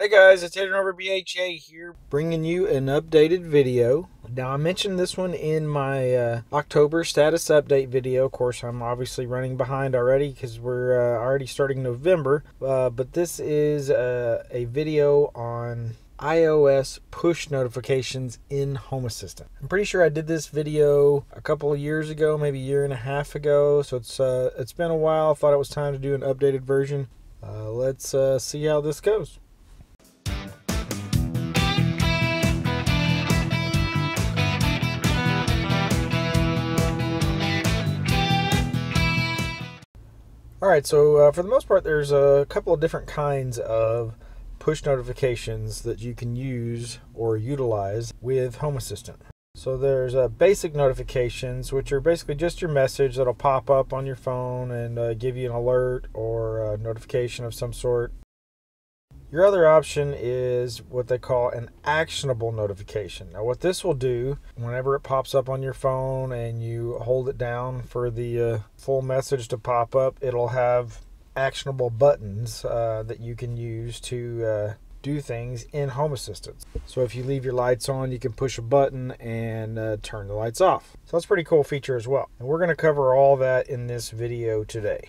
Hey guys, it's Adrian over BHA here, bringing you an updated video. Now, I mentioned this one in my October status update video. Of course, I'm obviously running behind already because we're already starting November. But this is a video on iOS push notifications in Home Assistant. I'm pretty sure I did this video a couple of years ago, maybe a year and a half ago. So it's been a while. I thought it was time to do an updated version. Let's see how this goes. Alright, so for the most part, there's a couple of different kinds of push notifications that you can use or utilize with Home Assistant. So there's basic notifications, which are basically just your message that'll pop up on your phone and give you an alert or a notification of some sort. Your other option is what they call an actionable notification. Now, what this will do, whenever it pops up on your phone and you hold it down for the full message to pop up, it'll have actionable buttons that you can use to do things in Home Assistant. So if you leave your lights on, you can push a button and turn the lights off. So that's a pretty cool feature as well. And we're going to cover all that in this video today.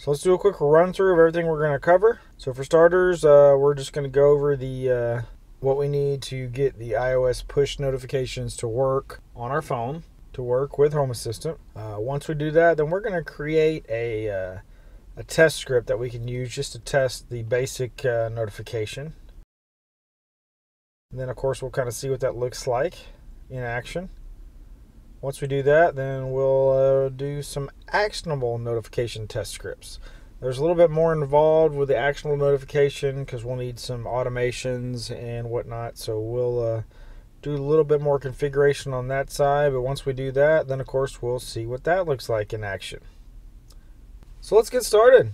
So let's do a quick run through of everything we're going to cover. So for starters, we're just going to go over the what we need to get the iOS push notifications to work on our phone, to work with Home Assistant. Once we do that, then we're going to create a test script that we can use just to test the basic notification. And then, of course, we'll kind of see what that looks like in action. Once we do that, then we'll do some actionable notification test scripts. There's a little bit more involved with the actionable notification because we'll need some automations and whatnot. So we'll do a little bit more configuration on that side. But once we do that, then of course we'll see what that looks like in action. So let's get started.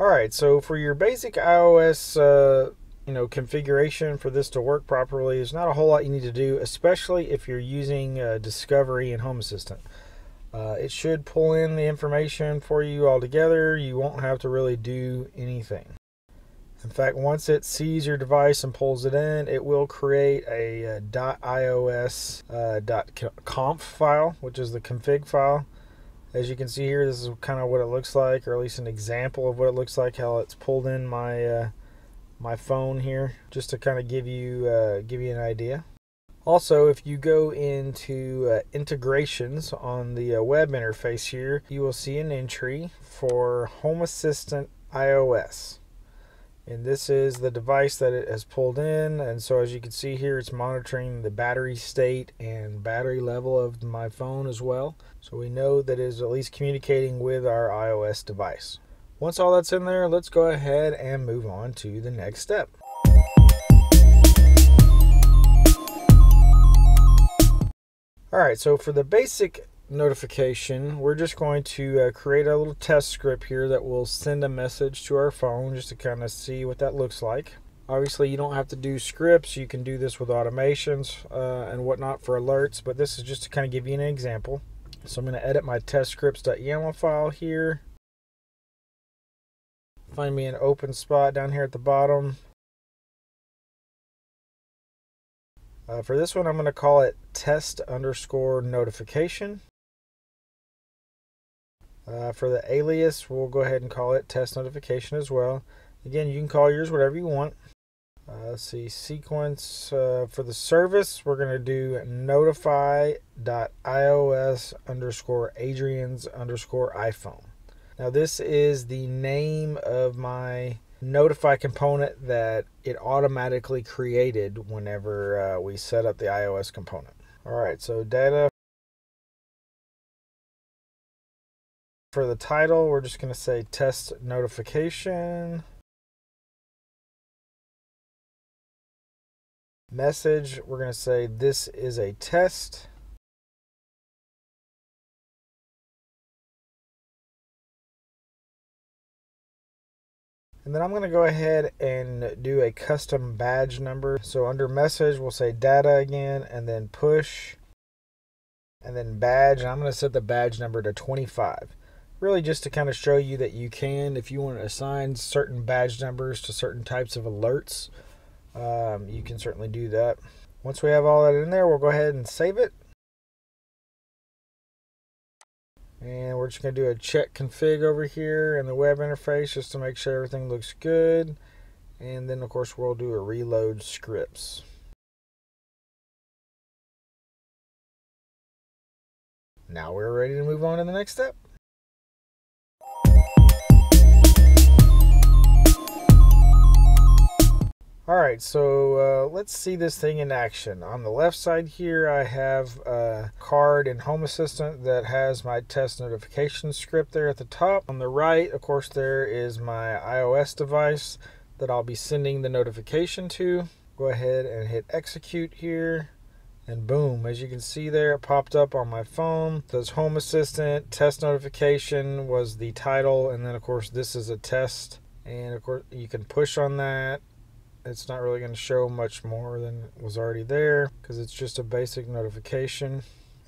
All right, so for your basic iOS configuration for this to work properly, there's not a whole lot you need to do, especially if you're using Discovery and Home Assistant. It should pull in the information for you all together. You won't have to really do anything. In fact, once it sees your device and pulls it in, it will create a .ios.conf file, which is the config file. As you can see here, this is kind of what it looks like, or at least an example of what it looks like, how it's pulled in my my phone here, just to kind of give you an idea. Also, if you go into integrations on the web interface here, you will see an entry for Home Assistant iOS, and this is the device that it has pulled in. And so as you can see here, it's monitoring the battery state and battery level of my phone as well, so we know that it is at least communicating with our iOS device. Once all that's in there, let's go ahead and move on to the next step. All right, so for the basic notification, we're just going to create a little test script here that will send a message to our phone just to kind of see what that looks like. Obviously, you don't have to do scripts. You can do this with automations and whatnot for alerts, but this is just to kind of give you an example. So I'm going to edit my test scripts.yaml file here. Find me an open spot down here at the bottom. For this one, I'm going to call it test_notification. For the alias, we'll go ahead and call it test notification as well. Again, you can call yours whatever you want. Let's see, sequence. For the service, we're going to do notify.ios_Adrian's_iPhone. Now, this is the name of my notify component that it automatically created whenever we set up the iOS component. All right, so data. For the title, we're just going to say test notification. Message, we're going to say this is a test. And then I'm going to go ahead and do a custom badge number. So under message, we'll say data again, and then push. And then badge, I'm going to set the badge number to 25. Really just to kind of show you that you can, if you want to assign certain badge numbers to certain types of alerts, you can certainly do that. Once we have all that in there, we'll go ahead and save it. And we're just going to do a check config over here in the web interface just to make sure everything looks good. And then, of course, we'll do a reload scripts. Now we're ready to move on to the next step. Alright, so let's see this thing in action. On the left side here, I have a card in Home Assistant that has my test notification script there at the top. On the right, of course, there is my iOS device that I'll be sending the notification to. Go ahead and hit execute here. And boom, as you can see there, it popped up on my phone. It says Home Assistant, test notification was the title. And then, of course, this is a test. And, of course, you can push on that. It's not really going to show much more than was already there because it's just a basic notification.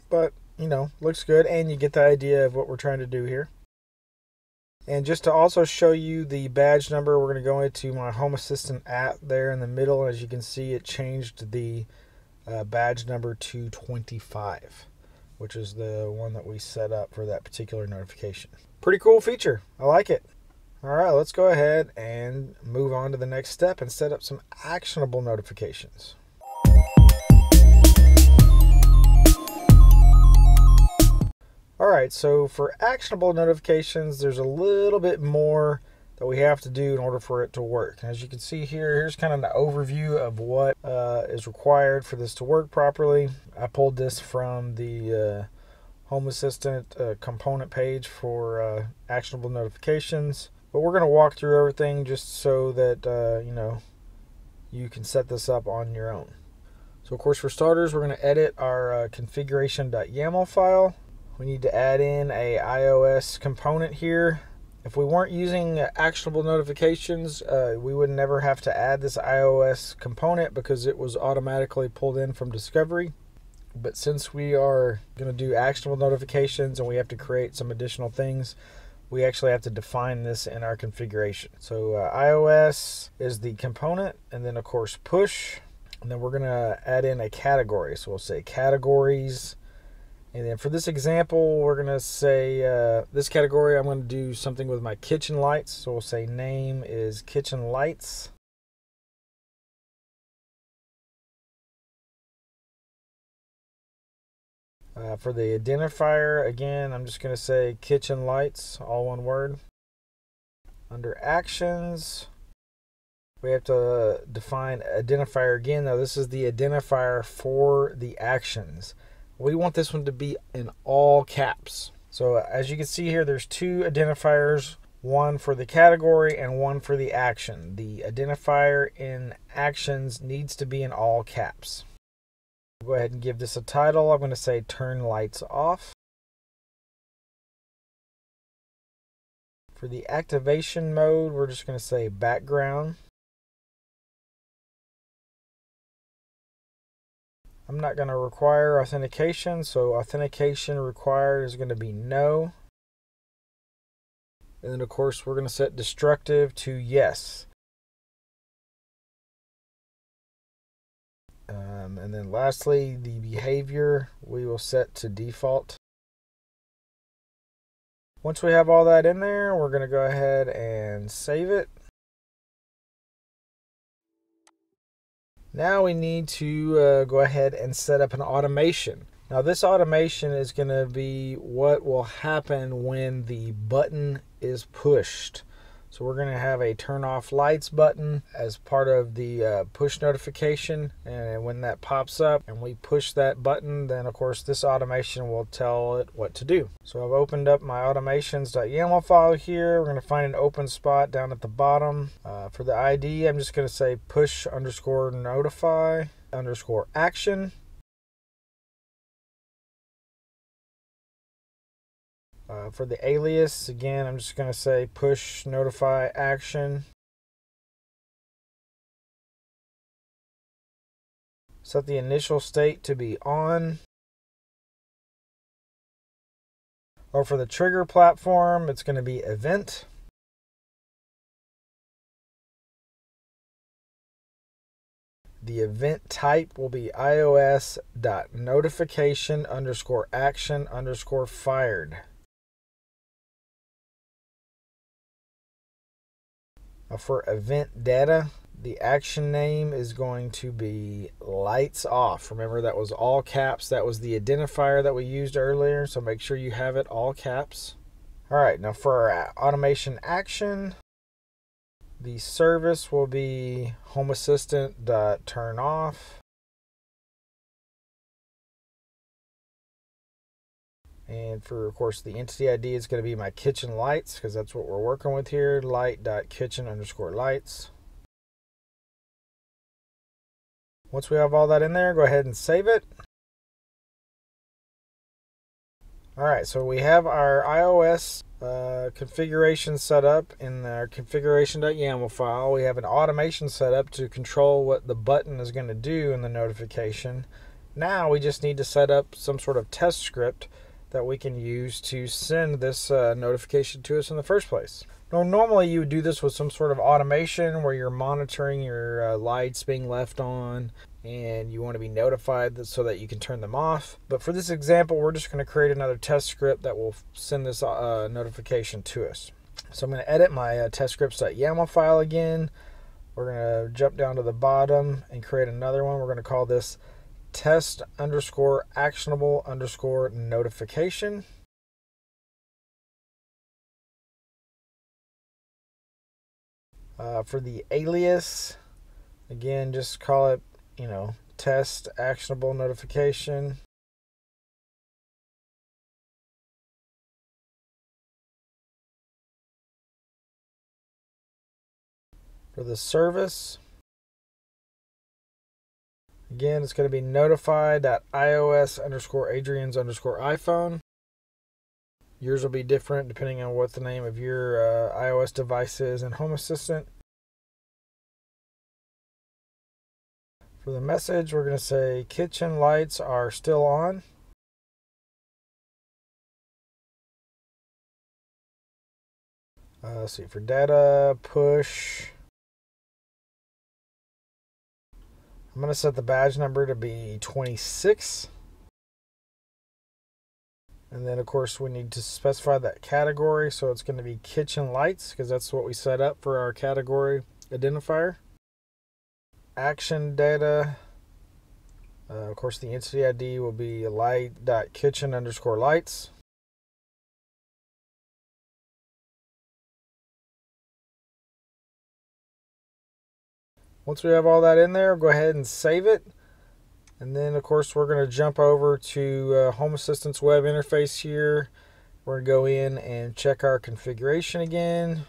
But, you know, looks good and you get the idea of what we're trying to do here. And just to also show you the badge number, we're going to go into my Home Assistant app there in the middle. As you can see, it changed the badge number to 25, which is the one that we set up for that particular notification. Pretty cool feature. I like it. All right, let's go ahead and move on to the next step and set up some actionable notifications. All right, so for actionable notifications, there's a little bit more that we have to do in order for it to work. As you can see here, here's kind of an overview of what is required for this to work properly. I pulled this from the Home Assistant component page for actionable notifications. But we're going to walk through everything just so that, you know, you can set this up on your own. So, of course, for starters, we're going to edit our configuration.yaml file. We need to add in a iOS component here. If we weren't using actionable notifications, we would never have to add this iOS component because it was automatically pulled in from Discovery. But since we are going to do actionable notifications and we have to create some additional things, we actually have to define this in our configuration. So iOS is the component, and then of course push, and then we're going to add in a category. So we'll say categories, and then for this example, we're going to say this category, I'm going to do something with my kitchen lights. So we'll say name is kitchen lights. For the identifier, again, I'm just going to say kitchen lights, all one word. Under actions, we have to define identifier again. Now, this is the identifier for the actions. We want this one to be in all caps. So as you can see here, there's two identifiers, one for the category and one for the action. The identifier in actions needs to be in all caps. Go ahead and give this a title. I'm going to say turn lights off. For the activation mode, we're just going to say background. I'm not going to require authentication, so authentication required is going to be no. And then, of course, we're going to set destructive to yes. And then lastly, the behavior we will set to default. Once we have all that in there, we're going to go ahead and save it. Now we need to go ahead and set up an automation. Now this automation is going to be what will happen when the button is pushed. So we're going to have a turn off lights button as part of the push notification, and when that pops up and we push that button, then of course this automation will tell it what to do. So I've opened up my automations.yaml file here. We're going to find an open spot down at the bottom. For the ID, I'm just going to say push underscore notify underscore action. For the alias, again, I'm just going to say push notify action. Set the initial state to be on. Or for the trigger platform, it's going to be event. The event type will be ios.notification_action_fired. Now for event data, the action name is going to be lights off. Remember, that was all caps. That was the identifier that we used earlier, so make sure you have it all caps. All right, now for our automation action, the service will be homeassistant.turn_off. And for, of course, the entity ID is going to be my kitchen lights, because that's what we're working with here, light.kitchen_lights. Once we have all that in there, go ahead and save it. All right, so we have our iOS configuration set up in our configuration.yaml file. We have an automation set up to control what the button is going to do in the notification. Now we just need to set up some sort of test script that we can use to send this notification to us in the first place. Now, normally you would do this with some sort of automation where you're monitoring your lights being left on and you want to be notified so that you can turn them off. But for this example, we're just going to create another test script that will send this notification to us. So I'm going to edit my test scripts.yaml file again. We're going to jump down to the bottom and create another one. We're going to call this test_actionable_notification. For the alias, again, just call it, you know, test actionable notification. For the service, again, it's going to be notify.ios_adrians_iphone. Yours will be different depending on what the name of your iOS device is in Home Assistant. For the message, we're going to say kitchen lights are still on. Let's see, for data, push. I'm going to set the badge number to be 26. And then, of course, we need to specify that category. So it's going to be kitchen lights, because that's what we set up for our category identifier. Action data. Of course, the entity ID will be light.kitchen_lights. Once we have all that in there, go ahead and save it. And then, of course, we're going to jump over to Home Assistant's web interface here. We're going to go in and check our configuration again.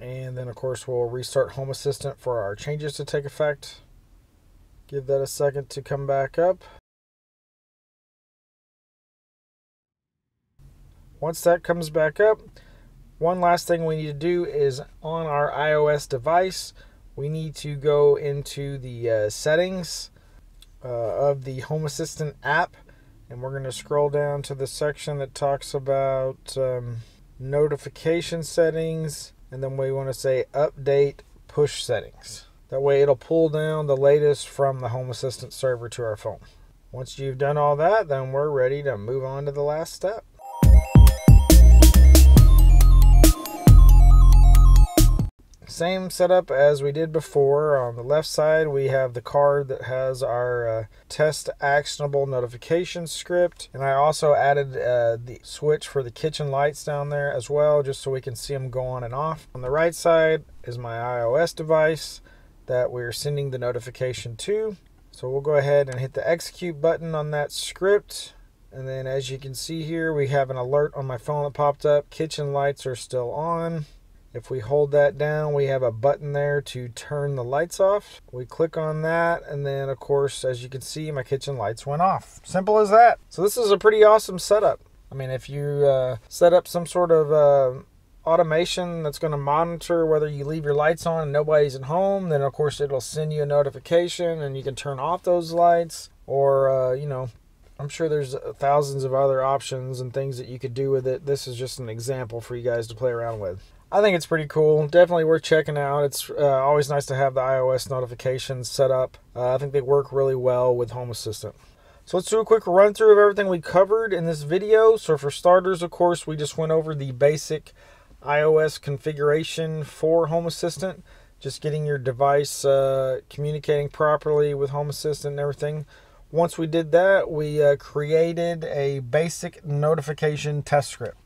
And then, of course, we'll restart Home Assistant for our changes to take effect. Give that a second to come back up. Once that comes back up, one last thing we need to do is on our iOS device, we need to go into the settings of the Home Assistant app. And we're going to scroll down to the section that talks about notification settings. And then we want to say update push settings. That way it'll pull down the latest from the Home Assistant server to our phone. Once you've done all that, then we're ready to move on to the last step. Same setup as we did before. On the left side, we have the card that has our test actionable notification script. And I also added the switch for the kitchen lights down there as well, just so we can see them go on and off. On the right side is my iOS device that we're sending the notification to. So we'll go ahead and hit the execute button on that script. And then, as you can see here, we have an alert on my phone that popped up. Kitchen lights are still on. If we hold that down, we have a button there to turn the lights off. We click on that, and then, of course, as you can see, my kitchen lights went off. Simple as that. So this is a pretty awesome setup. I mean, if you set up some sort of automation that's going to monitor whether you leave your lights on and nobody's at home. Then of course it'll send you a notification and you can turn off those lights, or you know, I'm sure there's thousands of other options and things that you could do with it. This is just an example for you guys to play around with. I think it's pretty cool. Definitely worth checking out. It's always nice to have the iOS notifications set up. I think they work really well with Home Assistant. So let's do a quick run through of everything we covered in this video. So for starters, of course, we just went over the basic iOS configuration for Home Assistant. Just getting your device communicating properly with Home Assistant and everything. Once we did that, we created a basic notification test script.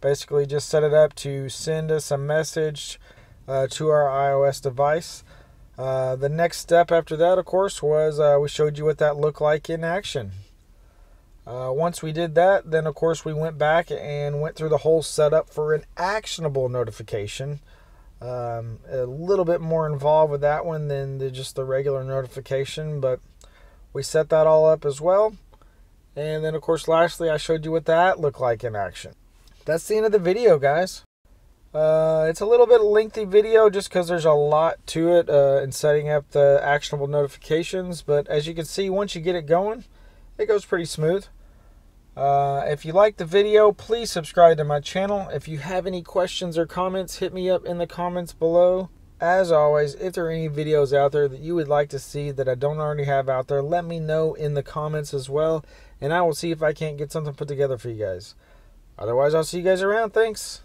Basically just set it up to send us a message to our iOS device. The next step after that, of course, was we showed you what that looked like in action. Once we did that, then of course we went back and went through the whole setup for an actionable notification. A little bit more involved with that one than just the regular notification, but we set that all up as well. And then of course lastly I showed you what that looked like in action. That's the end of the video, guys. It's a little bit lengthy video just because there's a lot to it in setting up the actionable notifications, but as you can see, once you get it going, it goes pretty smooth. If you like the video, please subscribe to my channel. If you have any questions or comments, hit me up in the comments below. As always, if there are any videos out there that you would like to see that I don't already have out there, let me know in the comments as well, and I will see if I can't get something put together for you guys. Otherwise, I'll see you guys around. Thanks.